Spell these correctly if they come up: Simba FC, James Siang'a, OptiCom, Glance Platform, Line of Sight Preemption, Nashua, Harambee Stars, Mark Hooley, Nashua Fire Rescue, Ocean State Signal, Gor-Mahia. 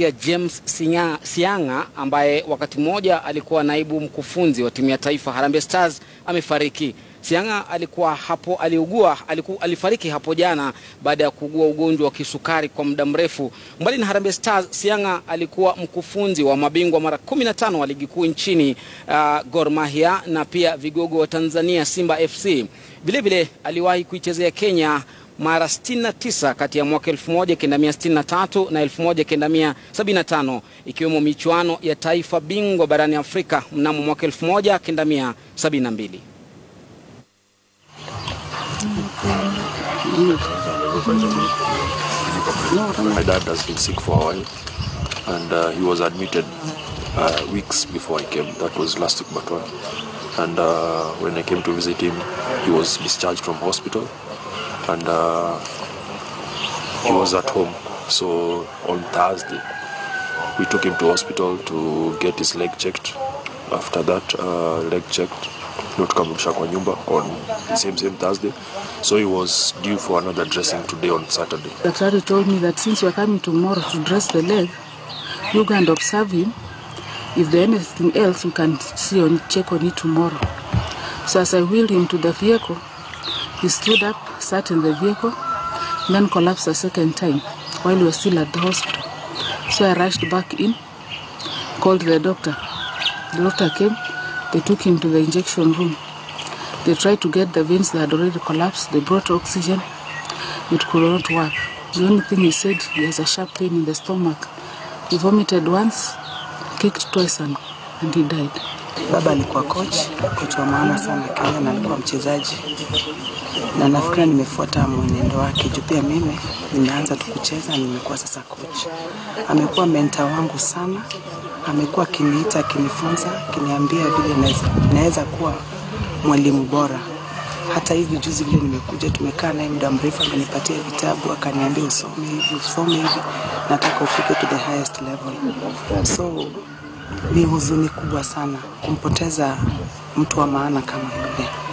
tunamzungumzia James Siang'a ambaye wakati mmoja alikuwa naibu mkufunzi wa timu ya taifa Harambee Stars amefariki. Siang'a alikuwa hapo alifariki hapo jana baada ya kuugua ugonjwa wa kisukari kwa muda mrefu. Mbali na Harambee Stars, Siang'a alikuwa mkufunzi wa mabingwa mara 15 wa ligi kuu nchini Gor-Mahia na pia vigogo wa Tanzania Simba FC. Vile vile aliwahi kuichezea Kenya mara 69 kati ya mwaka 1963 na 1975, ikiwemo michuano ya taifa bingwa barani Afrika mnamo mwaka 1972. My dad has been sick for a while, and he was admitted weeks before I came. That was last week, but and when I came to visit him, he was discharged from hospital, and he was at home. So on Thursday, we took him to hospital to get his leg checked. After that leg checked, not come kwa nyumba on the same Thursday. So he was due for another dressing today on Saturday. Daktari told me that since we're coming tomorrow to dress the leg, you can observe him. If there's anything else, you can see on check on it tomorrow. So as I wheeled him to the vehicle, he stood up, sat in the vehicle, then collapsed a second time while we were still at the hospital. So I rushed back in, called the doctor. The doctor came. They took him to the injection room. They tried to get the veins that had already collapsed. They brought oxygen. It could not work. The only thing he said, he has a sharp pain in the stomach. He vomited once, kicked twice, and he died. Baba alikuwa coach wa maana sana Kenya, na alikuwa mchezaji. Na nafikiri nimefuata mwenendo wake. Juu pia mimi nimeanza kucheza, nimekuwa sasa coach. Amekuwa mentor wangu sana. Amekuwa akiniita, akinifunza, akiniambia vile naweza kuwa mwalimu bora. Hata hivi juzi vile nimekuja, tumekaa naye muda mrefu, amenipatia vitabu, akaniambia usome hivi, nataka ufike to the highest level. So ni huzuni kubwa sana kumpoteza mtu wa maana kama yule.